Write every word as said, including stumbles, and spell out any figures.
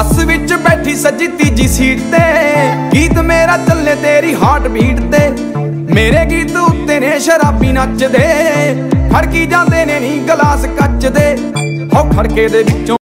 बस विच बैठी सजी तीजी सीट ते गीत मेरा चलने तेरी हार्ट बीट ते मेरे गीत उत्ते ने शराबी नच दे फड़की जाते ने नी गलास कच दे ओ खड़के दे विचों।